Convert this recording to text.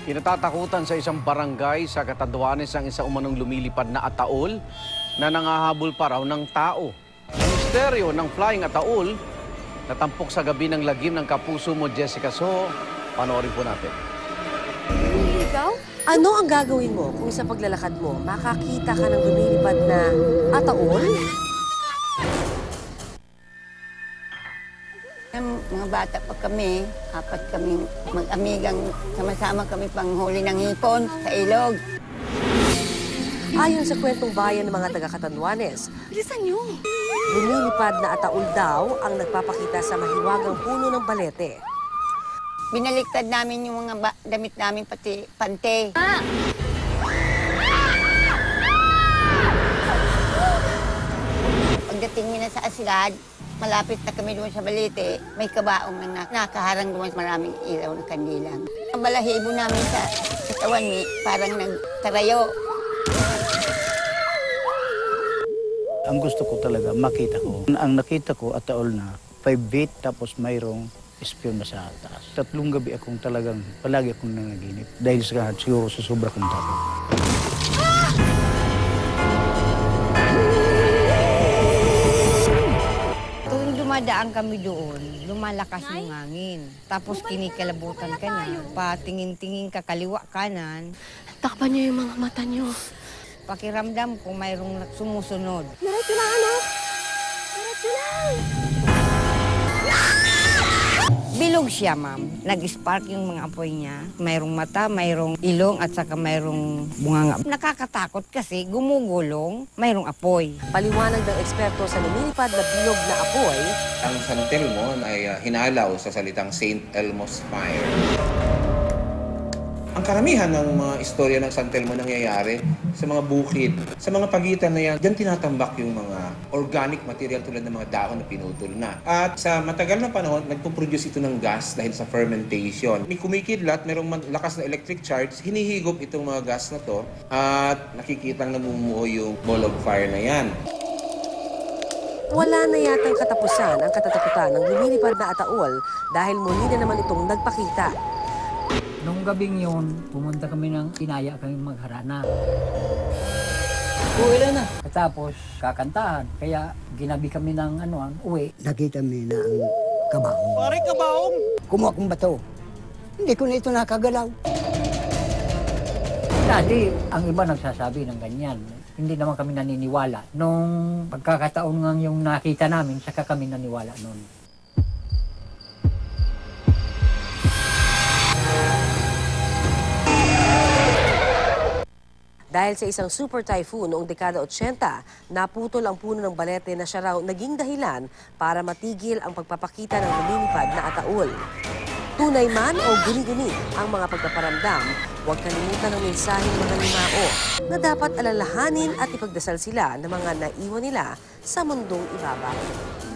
Kinatatakutan sa isang barangay sa Catanduanes ang isa umanong lumilipad na ataol na nangahabol pa raw ng tao. Ang misteryo ng flying ataol natampok sa gabi ng lagim ng kapuso mo, Jessica Soho. Panoorin po natin. Ikaw? Ano ang gagawin mo kung sa paglalakad mo makakita ka ng lumilipad na ataol? Mga bata pa kami, apat kami mag-amigang sama-sama kami panghuli ng hipon sa ilog. Ayon sa kwentong bayan ng mga taga-Catanduanes, bilisan niyo! Lumilipad na ataol daw ang nagpapakita sa mahiwagang puno ng balete. Binaliktad namin yung mga damit namin pati pante. Pagdating nila sa asilad, malapit na kami doon sa balete, may kabaong na nakaharang doon maraming ilaw ng kandilang. Ang balahibo namin sa katawan, parang nagtarayo. Ang gusto ko talaga, makita ko. Ang nakita ko, ataol na, 5 feet, tapos mayroong espyon na sa taas. 3 gabi akong talagang, palagi akong nangaginip. Dahil sa siguro sa sobra kong takot. Dumadaan kami doon, lumalakas yung hangin. Tapos kinikilabutan ka na, patingin-tingin ka kaliwa kanan. Takpan niyo yung mga mata niyo. Pakiramdam ko mayroong sumusunod. Diretso lang, ano? Diretso lang! Bilog siya, ma'am. Nag-spark yung mga apoy niya. Mayroong mata, mayroong ilong, at saka mayroong bunganga. Nakakatakot kasi gumugulong, mayroong apoy. Paliwanag ng eksperto sa lumilipad na bilog na apoy. Ang Santelmon ay hinalaw sa salitang Saint Elmo's Fire. Ang karamihan ng mga istorya ng Santelmon nangyayari sa mga bukid, sa mga pagitan na yan, dyan tinatambak yung mga organic material tulad ng mga dahon na pinutol na. At sa matagal na panahon, nagpo-produce ito ng gas dahil sa fermentation. May kumikidlat, merong lakas na electric charge, hinihigop itong mga gas na to at nakikitang namumuo yung ball of fire na yan. Wala na yatang katapusan ang katatakutan ng lumilipad na ataol dahil muli na naman itong nagpakita. Noong gabing yun, pumunta kami ng inaya kaming magharana. Uwi na. At tapos, kakantahan. Kaya, ginabi kami ng ano, uwi. Nakita kami na ang kabaong. Pare, kabaong! Kumuha kong bato. Hindi ko na ito nakagalaw. Dati, ang iba nagsasabi ng ganyan. Hindi naman kami naniniwala. Nung pagkakataon nga yung nakita namin, saka kami naniwala noon. Dahil sa isang super typhoon noong dekada 80, naputol ang puno ng balete na siya raw naging dahilan para matigil ang pagpapakita ng lumilipad na ataol. Tunay man o guni-guni ang mga pagpaparamdam, huwag kalimutan ang mensaheng mga limao na dapat alalahanin at ipagdasal sila ng mga naiwan nila sa mundong ibabaw.